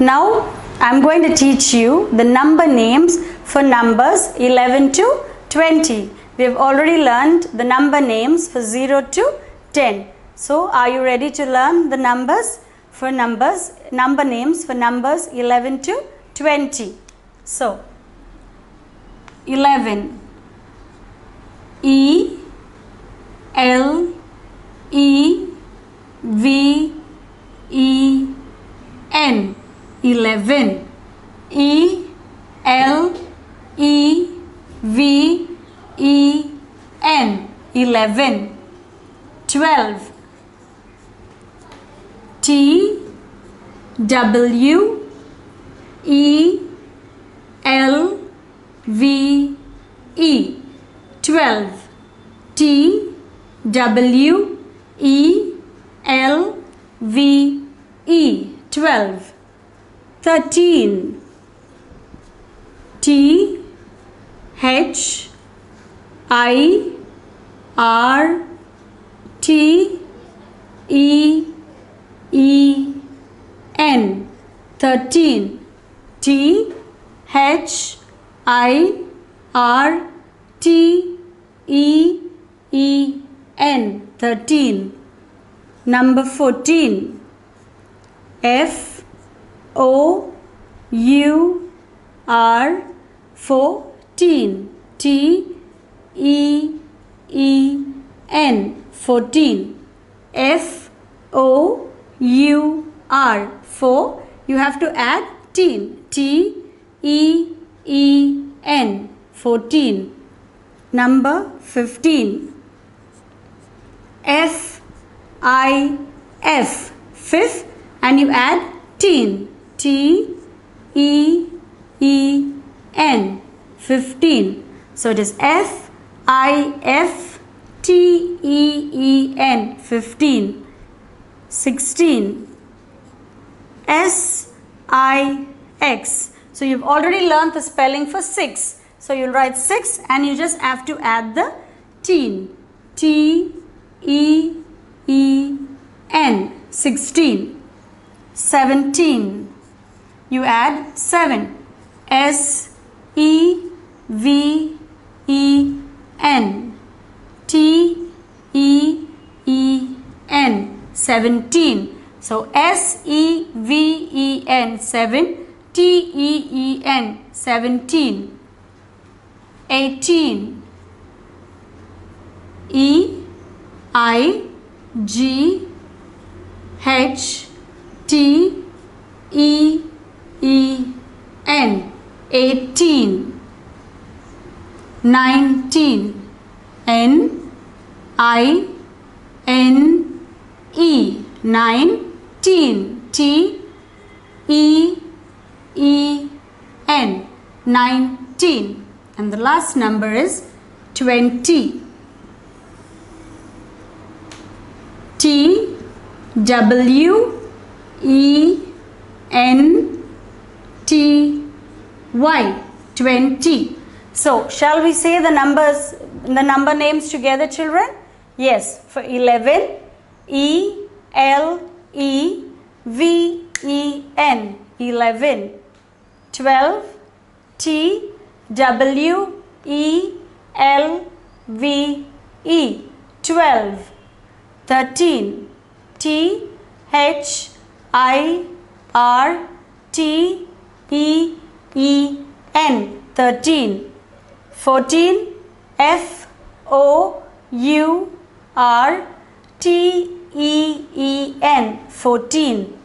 Now I am going to teach you the number names for numbers 11 to 20. We have already learned the number names for 0 to 10. So are you ready to learn the numbers for number names for numbers 11 to 20? So 11, E, L, E, V, E, N. 11, E, L, E, V, E, N. 11. 12, T, W, E, L, V, E. 12, T, W, E, L, V, E. 12. 13, T, H, I, R, T, E, E, N. 13, T, H, I, R, T, E, E, N. 13. Number 14, F, O, U, R. 14, T, E, E, N. 14, F, O, U, R. 4, you have to add teen, T, E, E, N. 14. Number 15, F, I, F. 5th, and you add teen, T, E, E, N. 15. So it is F, I, F, T, E, E, N. 15. 16. S, I, X. So you've already learned the spelling for 6. So you'll write 6 and you just have to add the teen. T, E, E, N. 16. 17. You add 7. S, E, V, E, N. T, E, E, N. 17. So S, E, V, E, N. 7. T, E, E, N. 17. 18. E, I, G, H, T, E, E, N. 18. 19. N, I, N, E. 19. T, E, E, N. 19. And the last number is 20. T, W, E, N, T, Y. 20. So shall we say the number names together, children? Yes. For 11, E, L, E, V, E, N. 11. 12, T, W, E, L, V, E. 12. 13, T, H, I, R, T, E, E, N. 13. 14, F, O, U, R, T, E, E, N. 14.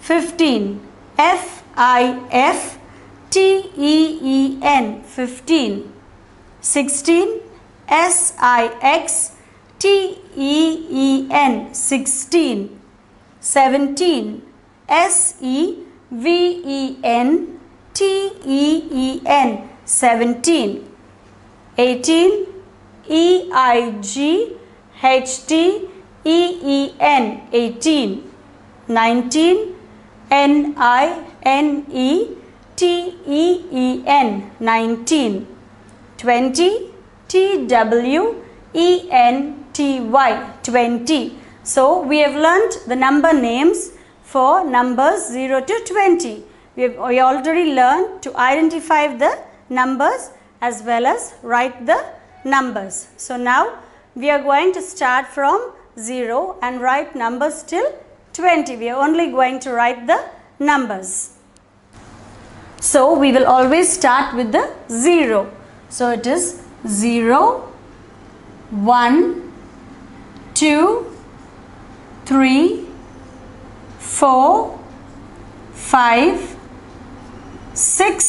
15, F, I, F, T, E, E, N. 15. 16, S, I, X, T, E, E, N. 16. 17, S, E, V, E, N, T, E, E, N. 17. 18, E, I, G, H, T, E, E, N. 18. 19, N, I, N, E, T, E, E, N. 19. 20, T, W, E, N, T, Y. 20. So we have learnt the number names for numbers 0 to 20. We already learned to identify the numbers as well as write the numbers. So now we are going to start from 0 and write numbers till 20. We are only going to write the numbers. So we will always start with the 0. So it is 0, 1, 2, 3, 4, 5, 6,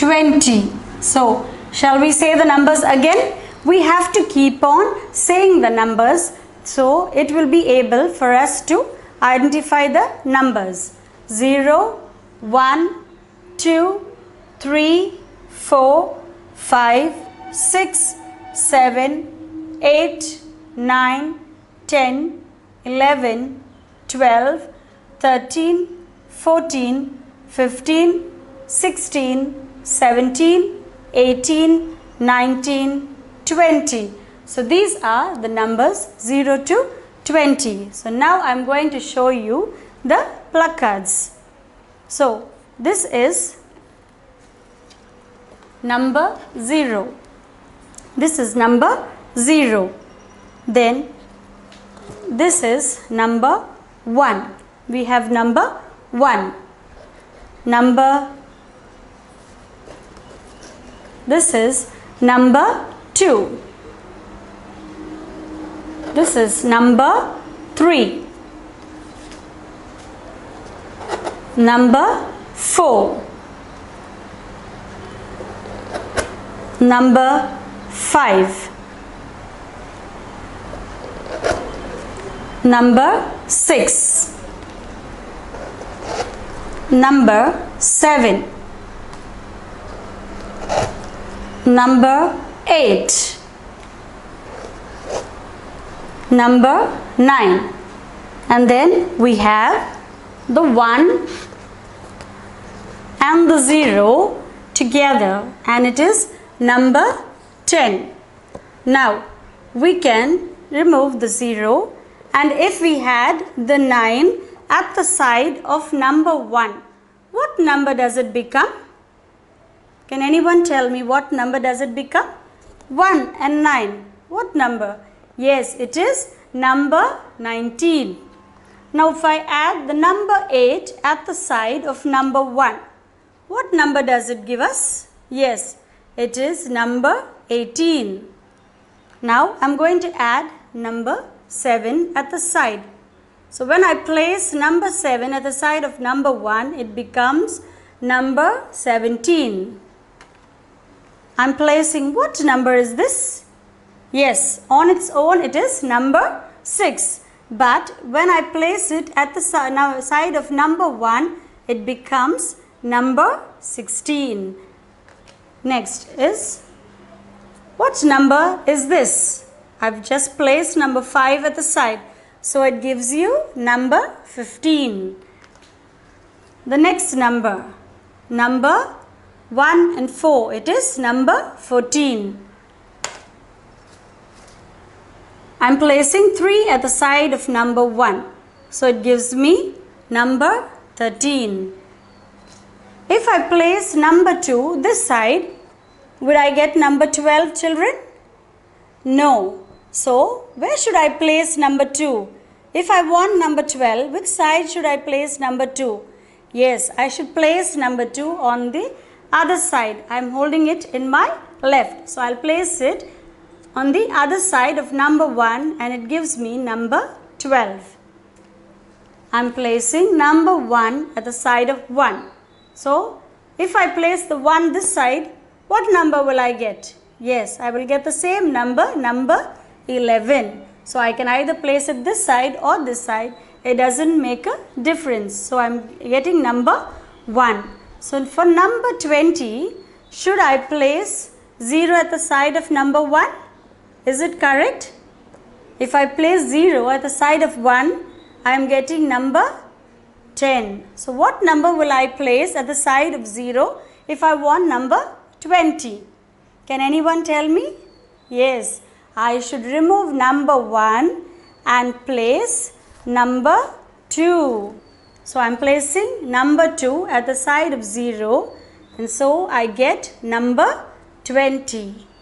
20. So, shall we say the numbers again? We have to keep on saying the numbers, so it will be able for us to identify the numbers. 0, 1, 2, 3, 4, 5, 6, 7, 8, 9, 10, 11, 12, 13, 14, 15, 16, 17, 18, 19, 20. So these are the numbers 0 to 20. So now I am going to show you the placards. So this is number 0. This is number 0. Then this is number 1. We have number 1. This is number 2. This is number 3. Number 4. Number 5. Number 6. Number 7. Number 8. Number 9. And then we have the 1 and the 0 together, and it is number 10. Now we can remove the 0, and if we had the 9 at the side of number 1, what number does it become? Can anyone tell me what number does it become? 1 and 9. What number? Yes, it is number 19. Now if I add the number 8 at the side of number 1, what number does it give us? Yes, it is number 18. Now I am going to add number 7 at the side. So when I place number 7 at the side of number 1, it becomes number 17. I am placing what number is this? Yes, on its own it is number 6. But when I place it at the side of number 1, it becomes number 16. Next is, what number is this? I've just placed number 5 at the side. So it gives you number 15. The next number, number 1 and 4, it is number 14. I'm placing 3 at the side of number 1. So it gives me number 13. If I place number 2 this side, would I get number 12, children? No. So, where should I place number 2? If I want number 12, which side should I place number 2? Yes, I should place number 2 on the other side. I am holding it in my left. So, I'll place it on the other side of number 1 and it gives me number 12. I am placing number 1 at the side of 1. So, if I place the 1 this side, what number will I get? Yes, I will get the same number, number 11. So, I can either place it this side or this side. it doesn't make a difference. So I am getting number 1. So for number 20, should I place 0 at the side of number 1? Is it correct? If I place 0 at the side of 1, I am getting number 10. So what number will I place at the side of 0 if I want number 20? Can anyone tell me? Yes, I should remove number 1 and place number 2. So I am placing number 2 at the side of 0, and so I get number 20.